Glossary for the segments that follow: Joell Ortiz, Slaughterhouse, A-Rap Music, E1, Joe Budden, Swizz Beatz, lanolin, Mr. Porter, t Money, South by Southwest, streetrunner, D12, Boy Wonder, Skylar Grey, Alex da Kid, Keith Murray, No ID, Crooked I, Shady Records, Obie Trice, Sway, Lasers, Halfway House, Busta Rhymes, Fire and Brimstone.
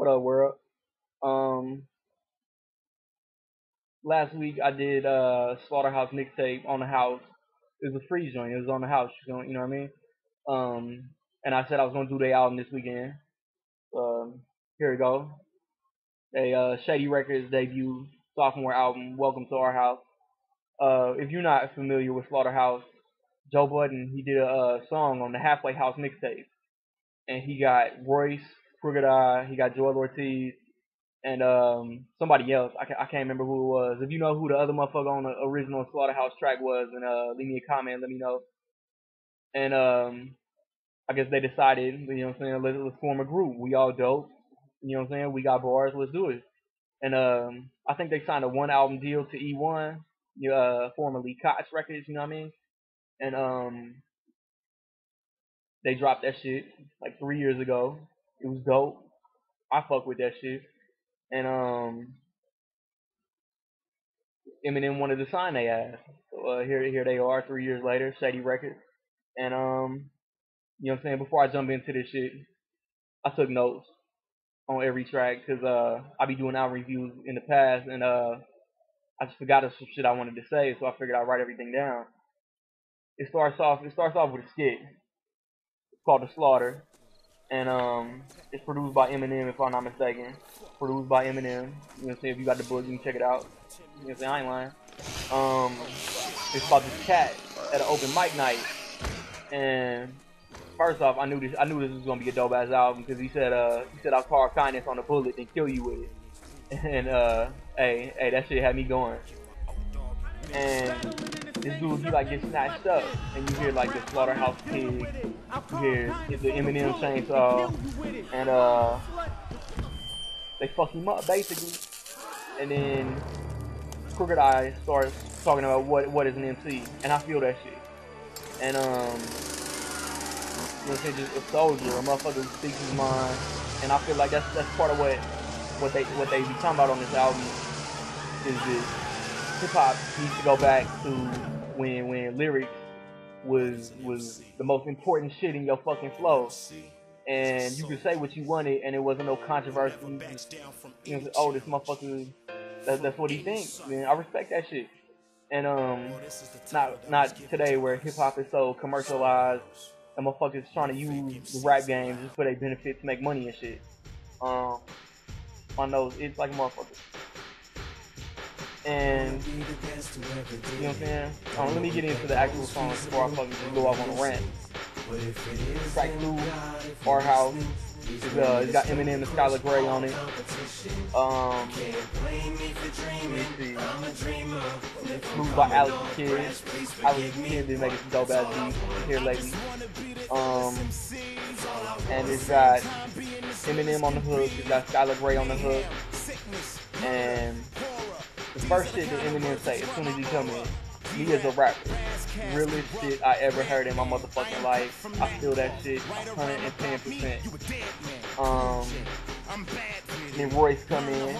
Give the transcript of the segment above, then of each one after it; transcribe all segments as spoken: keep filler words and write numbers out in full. What up, world? Um, last week I did uh Slaughterhouse mixtape on the house. It was a free joint. It was on the house. You know, you know what I mean? Um, and I said I was gonna do their album this weekend. Um, here we go. They uh Shady Records debut sophomore album. Welcome to our house. Uh, if you're not familiar with Slaughterhouse, Joe Budden, he did a uh, song on the Halfway House mixtape, and he got Royce, Crooked I, he got Joell Ortiz, and um somebody else. I, ca I can't remember who it was. If you know who the other motherfucker on the original Slaughterhouse track was, then uh, leave me a comment, let me know. And um I guess they decided, you know what I'm saying, let's, let's form a group. We all dope, you know what I'm saying, we got bars, let's do it. And um I think they signed a one album deal to E one, uh, formerly Koch Records, you know what I mean? And um they dropped that shit like three years ago. It was dope. I fuck with that shit. And um Eminem wanted to sign they ass. So uh, here here they are three years later, Shady Records. And um you know what I'm saying, before I jump into this shit, I took notes on every track because uh I be doing album reviews in the past, and uh I just forgot some shit I wanted to say, so I figured I'd write everything down. It starts off. It starts off with a skit. It's called The Slaughter, and um, it's produced by Eminem, if I'm not mistaken. Produced by Eminem. You know what I'm saying? If you got the book, you can check it out. You know what I'm saying? I ain't lying. Um, it's about this cat at an open mic night, and first off, I knew this. I knew this was gonna be a dope ass album because he said, uh, he said, "I'll carve kindness on a bullet and kill you with it." And uh, hey, hey, that shit had me going. And this dude, he like gets snatched up, and you hear like the Slaughterhouse Pig, you hear the Eminem chainsaw, and uh, they fuck him up basically. And then Crooked I starts talking about what what is an M C, and I feel that shit. And um, you know what I'm saying, just a soldier, a motherfucker who speaks his mind, and I feel like that's that's part of what what they what they be talking about on this album is this. Hip hop needs to go back to when when lyrics was was the most important shit in your fucking flow, and you could say what you wanted, and it wasn't no controversy. You know, oh, this motherfucker, that, that's what he thinks. Man, I respect that shit. And um, not not today where hip hop is so commercialized, and motherfuckers trying to use the rap game just for their benefit to make money and shit. Um, on those, it's like motherfuckers. And you know what I'm saying? Um, let me get into the actual song before I fucking go off on a rant. Track two, Our House, it's, uh, it's got Eminem and Skylar Grey on it. Um, let me see. It's moved by Alex da Kid. Alex da Kid been making some dope ass beats here lately. Um, and it's got Eminem on the hook, it's got Skylar Grey on the hook, and the first shit that Eminem say as soon as he come in, he is a rapper. Realest shit I ever heard in my motherfucking life. I feel that shit one hundred ten percent. Um, then Royce come in.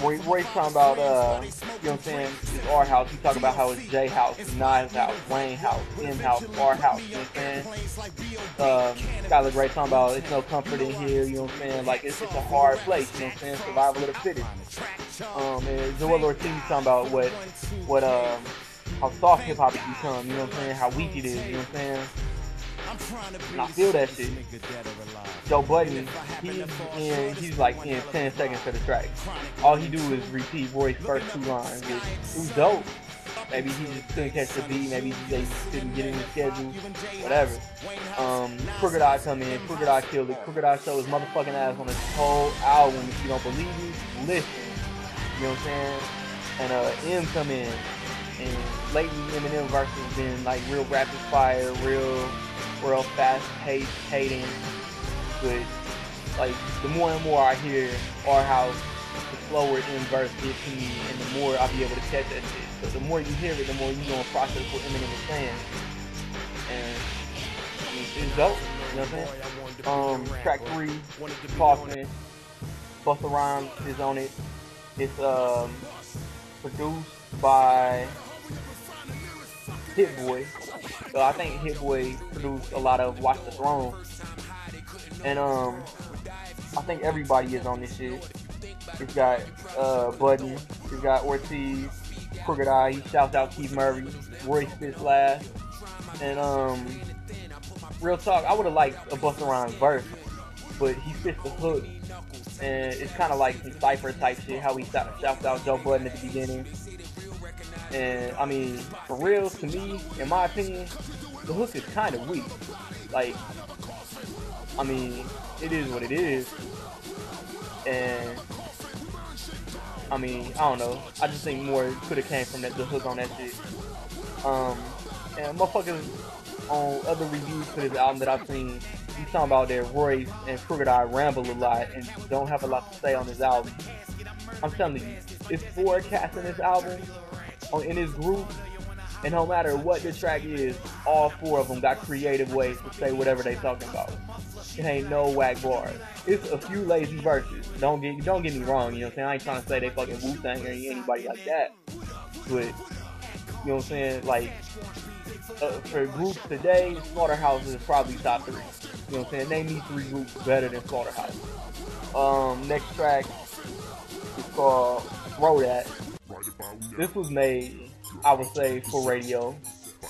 Royce, Royce talking about, uh, you know what I'm saying, it's our house. He talking about how it's J house, Nas house, Wayne house, M house, our house, you know what I'm saying? Um, Skylar Grey talking about it's no comfort in here, you know what I'm saying? Like, it's, it's a hard place, you know what I'm saying? Survival of the fittest. Um, and Joell Ortiz talking about what, what, um, how soft hip hop has become, you know what I'm saying? How weak it is, you know what I'm saying? And I feel that shit. Joe Budden, he's, in, he's like in ten seconds to the track. All he do is repeat Royce's first two lines, which was dope. Maybe he just couldn't catch the beat, maybe they couldn't get in the schedule, whatever. Um, Crooked I come in, Crooked I killed it, Crooked I show his motherfucking ass on his whole album. If you don't believe me, listen. You know what I'm saying? And uh, M come in, and lately Eminem verse has been like real rapid fire, real... real fast paced hating, but like the more and more I hear our house, the slower in verse gets to me, and the more I'll be able to catch that shit. So the more you hear it, the more you gonna process what Eminem is saying. And I mean, it's dope, you know what I'm saying? Um, track three, Kaufman, Busta Rhymes is on it. It's um produced by Hitboy. So I think Hitboy produced a lot of Watch the Throne. And um I think everybody is on this shit. It's got uh, Budden, it's got Ortiz, Crooked I, he shouts out Keith Murray, Royce spits last, and um, real talk, I would have liked a Busta Rhymes verse, but he spits the hook, and it's kind of like some cypher type shit, how he shouts out Joe Budden at the beginning. And I mean, for real, to me, in my opinion, the hook is kind of weak. Like, I mean, it is what it is. And I mean, I don't know. I just think more could have came from that the hook on that shit. Um, and motherfuckers on other reviews for this album that I've seen, he's talking about that Royce and Crooked I ramble a lot and don't have a lot to say on this album. I'm telling you, it's forecast in this album, on in this group, and no matter what the track is, all four of them got creative ways to say whatever they talking about. It ain't no whack bars. It's a few lazy verses. Don't get don't get me wrong, you know what I'm saying? I ain't trying to say they fucking Wu-Tang or anybody like that. But, you know what I'm saying? Like, uh, for groups today, Slaughterhouse is probably top three. You know what I'm saying? They need three groups better than Slaughterhouse. Um, next track is called Throw That. This was made, I would say, for radio.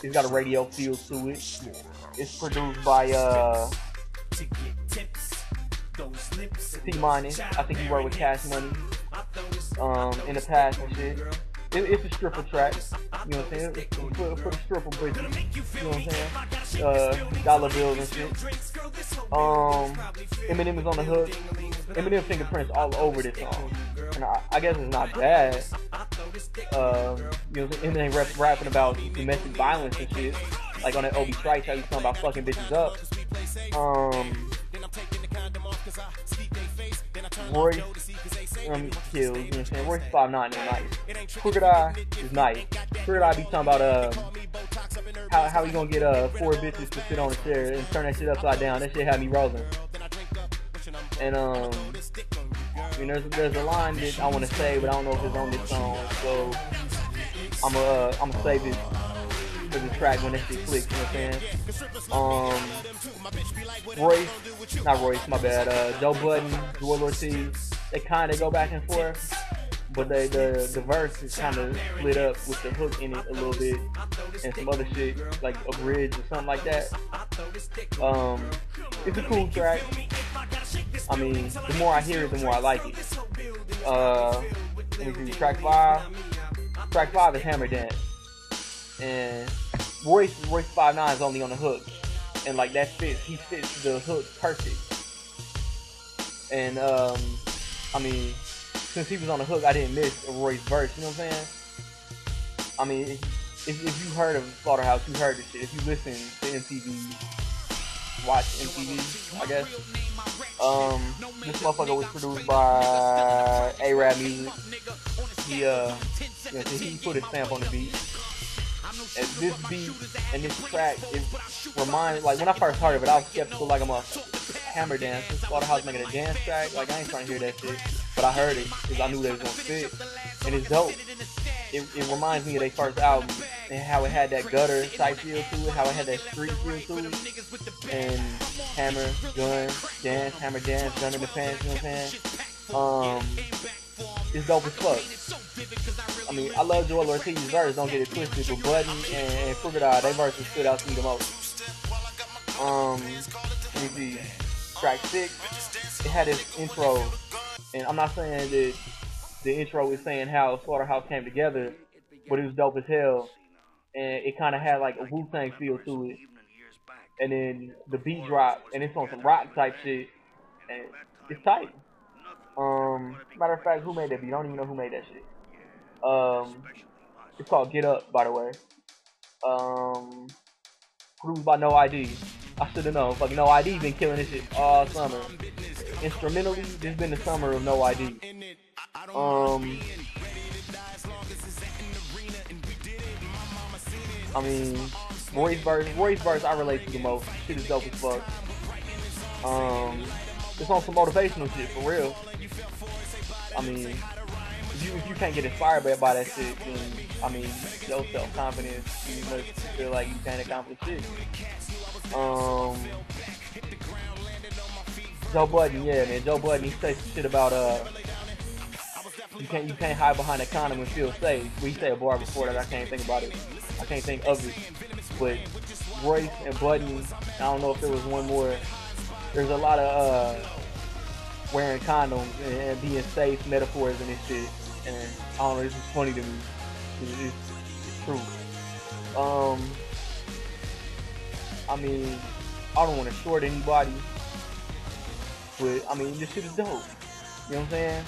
It's got a radio feel to it. It's produced by uh, t Money. I think he worked with Cash Money um, in the past and shit. It, it's a stripper track, you know what I'm saying? It's for, for the stripper bitches, you know what I'm saying? Uh, dollar bills and shit. Um, Eminem is on the hook. Eminem fingerprints all over this song. And I, I guess it's not bad. Uh, you know, Eminem rap, rapping about domestic violence and shit. Like on that Obie Trice, how he's talking about fucking bitches up. Um, Royce um, kills, you know what I'm saying? Royce five nine is nice. Crooked I is nice. Crooked I be talking about uh, how, how he gonna get uh, four bitches to sit on a chair and turn that shit upside down. That shit had me rolling. And um, I mean, there's there's a line that I want to say, but I don't know if it's on this song, so I'm gonna uh, I'm gonna save it for the track when that shit clicks. You know what I'm saying? Um, Royce, not Royce, my bad. Uh, Joe Budden, Joell Ortiz, they kind of go back and forth, but they the the verse is kind of split up with the hook in it a little bit and some other shit like a bridge or something like that. Um, it's a cool track. I mean, the more I hear it, the more I like it. Uh, let me do track five. Track five is Hammer Dance, and Royce Royce five nine is only on the hook, and like that fits. He fits the hook perfect. And um, I mean, since he was on the hook, I didn't miss a Royce verse. You know what I'm saying? I mean, if, if you heard of Slaughterhouse, you heard this shit. If you listen to M T V, watch M T V, I guess. Um, this motherfucker was produced by A-Rap Music. He, uh, you know, he put his stamp on the beat. And this beat and this track is reminded, like, when I first heard of it, I was skeptical, like, I'm a hammer dance. Slaughterhouse making a dance track. Like, I ain't trying to hear that shit. But I heard it because I knew that it was gonna fit. And it's dope. It, it reminds me of their first album and how it had that gutter type feel to it, how it had that street feel to it. And Hammer, Gun, Dance, Hammer Dance, Gun in the Pants, you know what I'm saying? Um, it's dope as fuck. I mean, I love Joell Ortiz's verse, don't get it twisted, but Budden and, and Crooked I, their verses stood out to me the most. Um, let me see, track six, it had its intro, and I'm not saying that the intro is saying how Slaughterhouse came together, but it was dope as hell, and it kind of had like a Wu-Tang feel to it. And then the beat drop, and it's on some rock type shit, and it's tight. Um, matter of fact, who made that beat? I don't even know who made that shit. Um, it's called Get Up, by the way. Um, produced by No I D. I should have known. Fucking No I D been killing this shit all summer. Instrumentally, this been the summer of No I D. Um, I mean, Roy's verse, Roy's verse I relate to the most. Shit is dope as fuck. Um, it's on some motivational shit, for real. I mean, if you, if you can't get inspired by, by that shit, then, I mean, your self-confidence, you must feel like you can't accomplish shit. Um, Joe Budden, yeah, man. Joe Budden, he said some shit about uh, you can't you can't hide behind a condom and feel safe. We say a bar before that. I can't think about it. I can't think of it. But Royce and Budden, I don't know if there was one more. There's a lot of uh, wearing condoms and, and being safe metaphors and this shit. And I don't know, it's just funny to me. It's, it's, it's true. Um, I mean, I don't want to short anybody. But, I mean, this shit is dope. You know what I'm saying?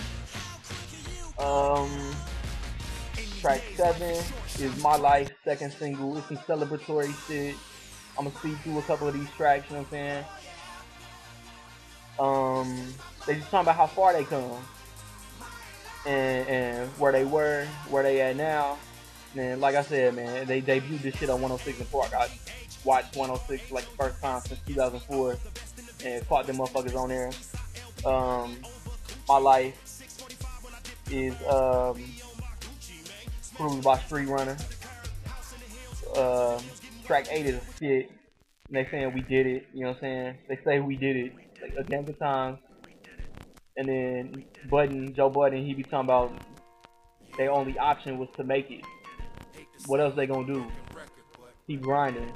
Um, track seven is My Life, second single. It's some celebratory shit. I'm going to speed through a couple of these tracks, you know what I'm saying? Um, they just talking about how far they come. And, and where they were, where they at now. And like I said, man, they debuted this shit on one oh six and four. I watched one oh six like the first time since two thousand four. And caught them motherfuckers on there. Um, My Life is um, proved by Streetrunner. Uh, track eight is a skit. And they saying we did it. You know what I'm saying? They say we did it like a gang of times. And then Budden, Joe Budden, he be talking about their only option was to make it. What else they gonna do? Keep grinding.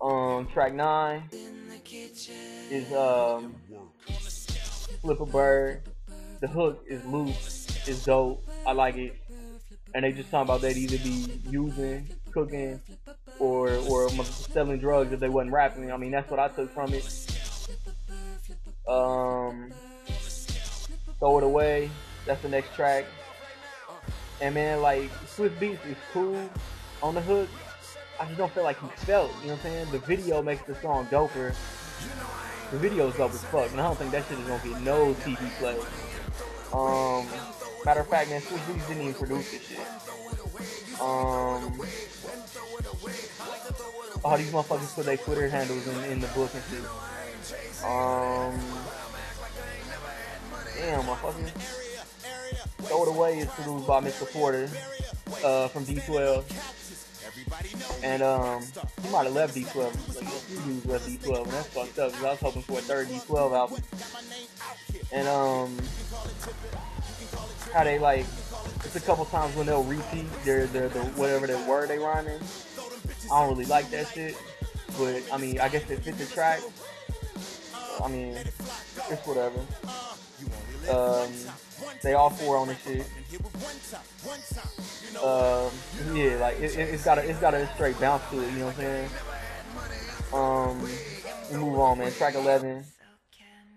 Um, track nine is um, Flip a Bird. The hook is loose, it's dope, I like it. And they just talking about they'd either be using, cooking, or or selling drugs if they wasn't rapping. I mean, that's what I took from it. Um, Throw It Away, that's the next track. And man, like, Swizz Beatz is cool on the hook. I just don't feel like he felt, you know what I'm saying? The video makes the song doper. The video's dope as fuck, and I don't think that shit is gonna get no T V play. Um, matter of fact, man, Swizz Beatz didn't even produce this shit. Um, all these motherfuckers put their Twitter handles in, in the book and shit. Um, damn, motherfucker. Throw It Away is produced by Mister Porter uh, from D twelve. And um, he might have left D twelve. Like, a few dudes left D twelve, and that's fucked up. Cause I was hoping for a third D twelve album. And um, how they like, it's a couple times when they'll repeat their their, their whatever the word they rhyming. I don't really like that shit, but I mean, I guess it fits the track. I mean, it's whatever. Um, they all four on this shit. Um, yeah, like it, it, it's got a, it's got a straight bounce to it. You know what I'm saying? Um, we move on, man. Track eleven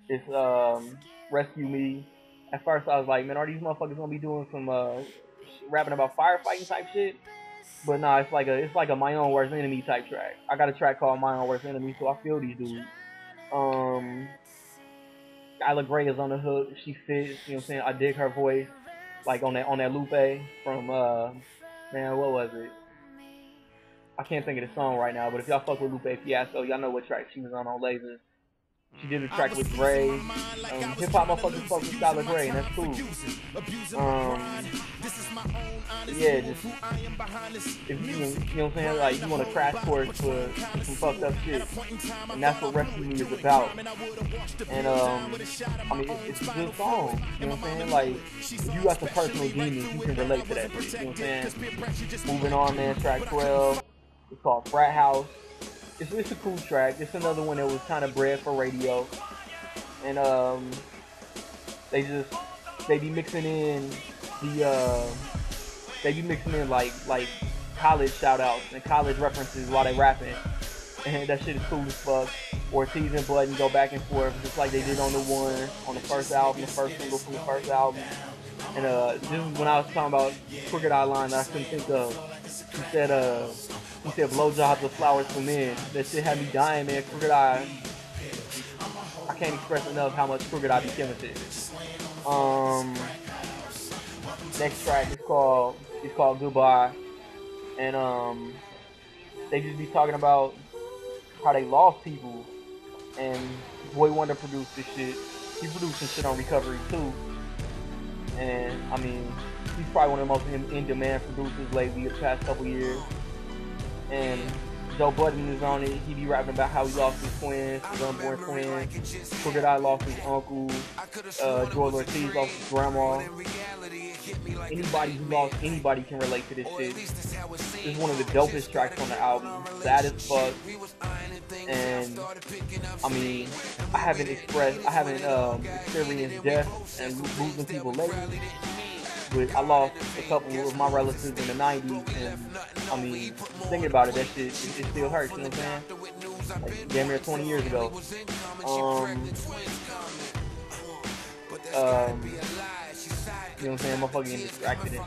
is um, Rescue Me. At first, I was like, man, are these motherfuckers gonna be doing some uh, rapping about firefighting type shit? But nah, it's like a, it's like a My Own Worst Enemy type track. I got a track called My Own Worst Enemy, so I feel these dudes. Um. Skylar Grey is on the hook. She fits. You know what I'm saying? I dig her voice, like on that on that Lupe from uh, man, what was it? I can't think of the song right now. But if y'all fuck with Lupe Fiasco, y'all know what track she was on on Lasers. She did a track with Grey. Um, Hip hop motherfuckers fuck with Skylar Grey, and that's cool. Um, yeah, just if you, you know what I'm saying, like you want a crash course for some fucked up shit, and that's what wrestling is about. And um, I mean, it's, it's a good song. You know what I'm saying? Like, if you got some personal demons, you can relate to that shit. You know what I'm saying? Moving on, man. Track twelve. It's called Frat House. It's, it's a cool track. It's another one that was kind of bred for radio, and um, they just they be mixing in the uh, they be mixing in like like college shout outs and college references while they rapping, and that shit is cool as fuck. Ortiz and Budden go back and forth just like they did on the one on the first album, the first single from the first album. And uh, this is when I was talking about Crooked I line that I couldn't think of. He said uh. He said blowjobs or flowers for men. That shit had me dying, man. Crooked I, I can't express enough how much Crooked I be giving to it. Um, next track is called it's called Goodbye, and um, they just be talking about how they lost people. And Boy Wonder produced this shit. He produced some shit on Recovery too. And I mean, he's probably one of the most in-demand producers lately the past couple years. And Joe Budden is on it. He be rapping about how he lost his twins, his unborn twins. Crooked I lost his uncle. Uh, Joell Ortiz lost his grandma. Anybody who lost anybody can relate to this shit. This is one of the dopest tracks on the album. Sad as fuck. And I mean, I haven't expressed, I haven't um, experienced death and losing people lately. But I lost a couple of my relatives in the nineties, and I mean, thinking about it, that shit, it, it still hurts, you know what I'm saying? Like, damn near twenty years ago. Um, um, you know what I'm saying? Motherfucker getting distracted and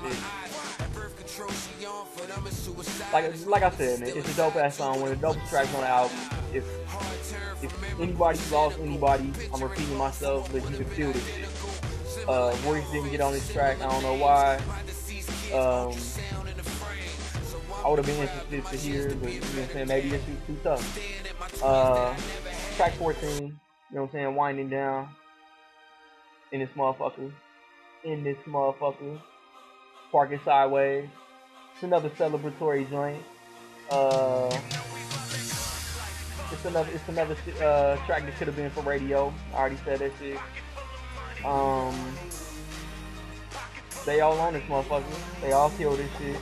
shit. Like, like I said, man, it's a dope-ass song, one of the dopest tracks on the album. If, if anybody lost anybody, I'm repeating myself, but you can feel this shit. Uh, Royce didn't get on this track, I don't know why. Um, I would have been interested to hear, but you know what I'm saying, maybe this is too tough. Uh, track fourteen, you know what I'm saying, Winding Down. In this motherfucker. In this motherfucker. Parking Sideways. It's another celebratory joint. Uh, it's another, it's another uh, track that could have been for radio. I already said that shit. Um, they all on this motherfucker. They all kill this shit.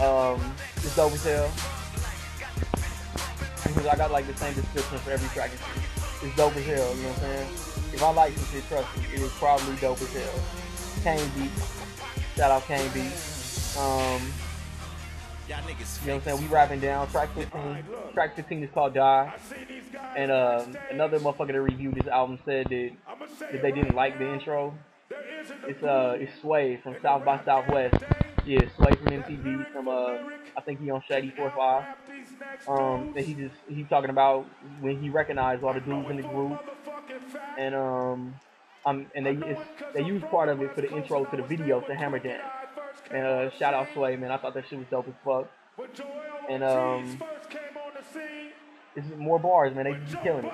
Um, it's dope as hell. Because I got like the same description for every track. It's dope as hell, you know what I'm saying? If I like some shit, trust me, it is probably dope as hell. Kane Beat. Shout out Kane Beat. Um, you know what I'm saying? We rapping down. Track fifteen. Track fifteen is called Die. And uh, another motherfucker that reviewed this album said that, that they didn't like the intro. It's uh, it's Sway from South by Southwest. Yeah, Sway from M T V. From uh, I think he on Shady four five. Um, and he just he talking about when he recognized all the dudes in the group. And um, um, and they it's, they used part of it for the intro to the video to Hammer Dance. And uh, shout out Sway, man. I thought that shit was dope as fuck. And um. This is more bars, man. They just be killing it.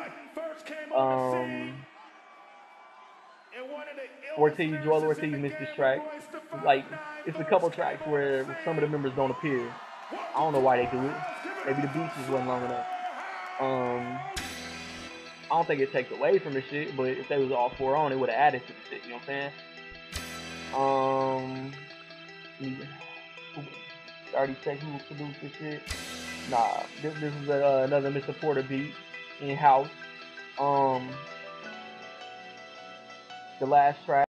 Um, Ortiz, Joell Ortiz missed this track. Like, it's a couple tracks where some of the members don't appear. I don't know why they do it. Maybe the beats just wasn't long enough. Um, I don't think it takes away from the shit, but if they was all four on, it would have added to the shit. You know what I'm saying? Um, already said who produced this shit. Nah, this, this is a, uh, another Mister Porter beat in house. Um, the last track.